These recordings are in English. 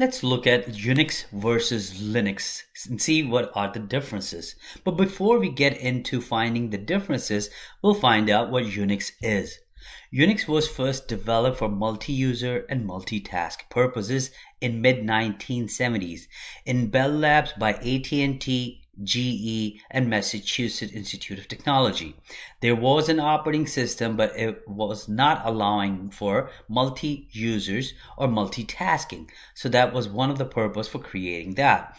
Let's look at Unix versus Linux and see what are the differences. But before we get into finding the differences, we'll find out what Unix is. Unix was first developed for multi-user and multitask purposes in mid-1970s in Bell Labs by AT&T, GE, and Massachusetts Institute of Technology. There was an operating system, but it was not allowing for multi-users or multitasking. So that was one of the purposes for creating that.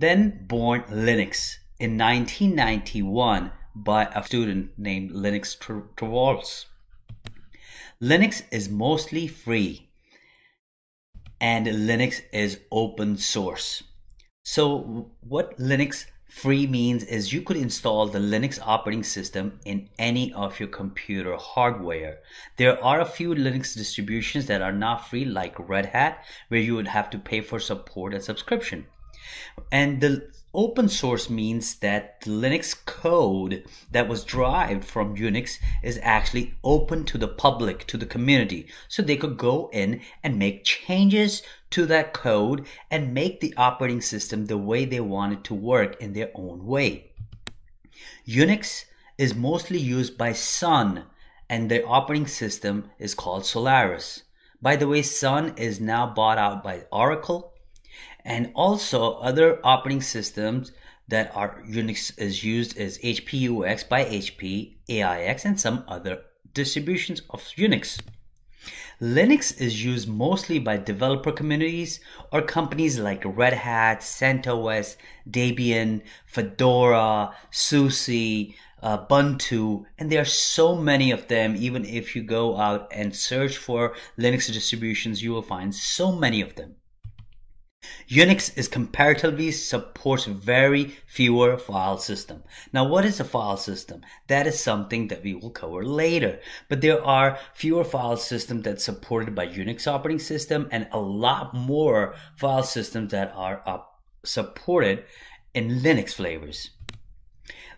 Then born Linux in 1991 by a student named Linus Torvalds. Linux is mostly free and Linux is open source. So what Linux free means is you could install the Linux operating system in any of your computer hardware. There are a few Linux distributions that are not free, like Red Hat, where you would have to pay for support and subscription. And the open source means that the Linux code that was derived from Unix is actually open to the public, to the community, so they could go in and make changes to that code and make the operating system the way they want it to work in their own way. Unix is mostly used by Sun, and their operating system is called Solaris. By the way, Sun is now bought out by Oracle. And also other operating systems that are Unix is used is HP UX by HP, AIX, and some other distributions of Unix. Linux is used mostly by developer communities or companies like Red Hat, CentOS, Debian, Fedora, SUSE, Ubuntu, and there are so many of them. Even if you go out and search for Linux distributions, you will find so many of them. Unix is comparatively supports very fewer file system. Now, what is a file system? That is something that we will cover later. But there are fewer file systems that's supported by Unix operating system and a lot more file systems that are supported in Linux flavors.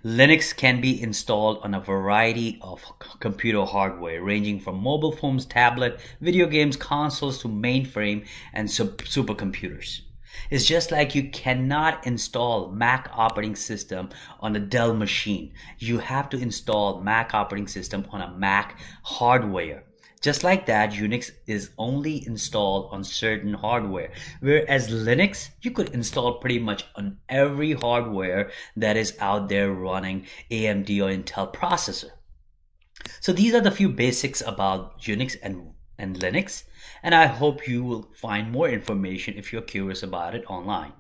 Linux can be installed on a variety of computer hardware, ranging from mobile phones, tablet, video games, consoles to mainframe and supercomputers. It's just like you cannot install Mac operating system on a Dell machine. You have to install Mac operating system on a Mac hardware. Just like that, Unix is only installed on certain hardware, whereas Linux, you could install pretty much on every hardware that is out there running AMD or Intel processor. So these are the few basics about Unix and Linux, and I hope you will find more information if you're curious about it online.